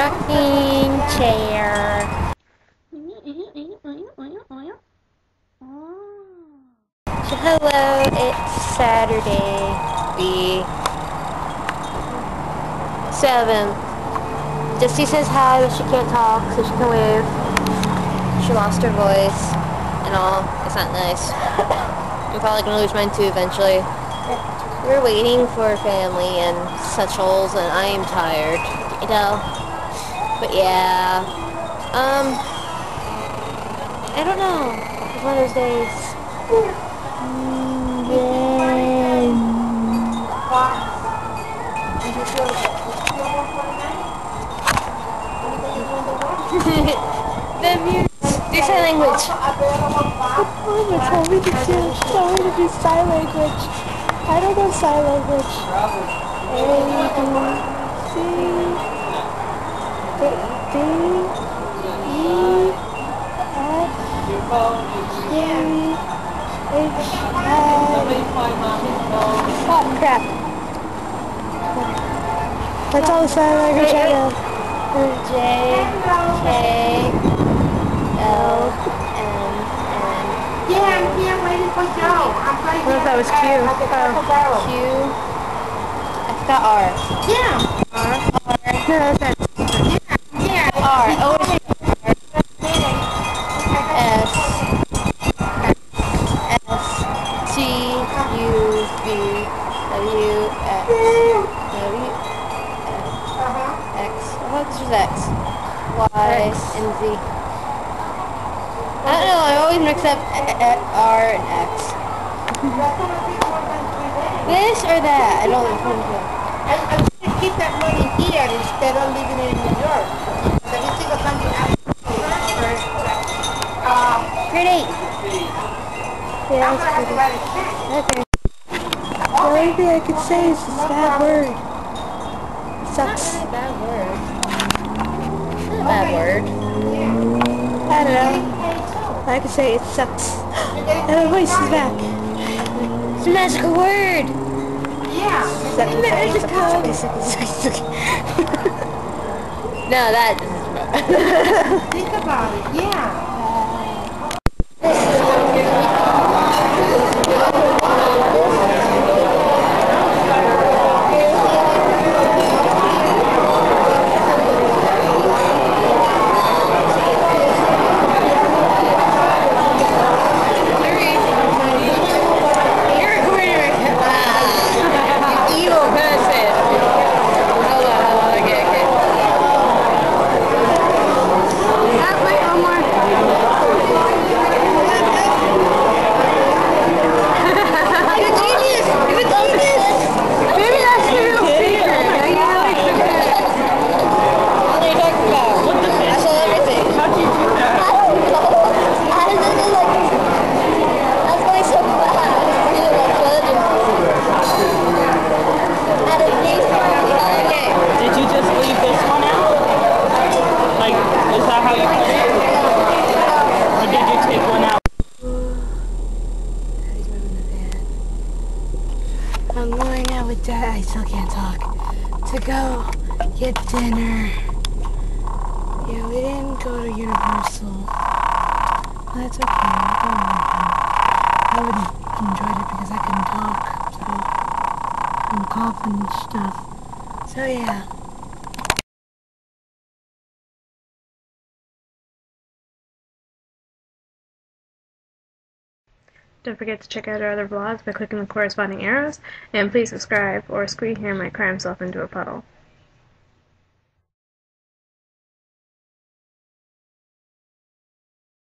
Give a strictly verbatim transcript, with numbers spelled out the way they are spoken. rocking chair. So hello, it's Saturday the seventh. Dusty says hi, but she can't talk, so she can wave. She lost her voice and all. It's not nice. I'm probably gonna lose mine too eventually. We're waiting for family and such holes, and I am tired, you know. But yeah, um, I don't know. It's one of those days. The music. Do sign language. Oh, tell me to do. Tell me to do sign language. I don't know sign language. A, B, C, D, D, E, F, G, H, I. Oh crap! That's all the sign language I know. J, K, L, M, N. Yeah, I'm here waiting for Joe. I thought that was Q. Oh. Q. I forgot R. Yeah. R. R. No, that's not. Yeah. Yeah. R. O. S. S. T. U. V. W. X. W. X. What is X? Y. And Z. I don't know. I always mix up R and X. This or that? I don't know. I, I should keep that money here instead of leaving it in New York. So every single time you ask for first, uh, pretty. Yeah, that's pretty. Okay. The only thing I could say is this bad word. It sucks. It's not really a bad word. It's not a bad word. I don't know. I could say it sucks. And my voice is back. It's a magical word! Yeah! Seven, magical! Seven, seven, seven, seven, no, that doesn't think about it, yeah! I'm going out with Dad, I still can't talk, to go get dinner. Yeah, we didn't go to Universal. That's okay, I wouldn't enjoyed it because I couldn't talk, so I'm coughing and stuff. So yeah. Don't forget to check out our other vlogs by clicking the corresponding arrows, and please subscribe or squeak here my crime self into a puddle.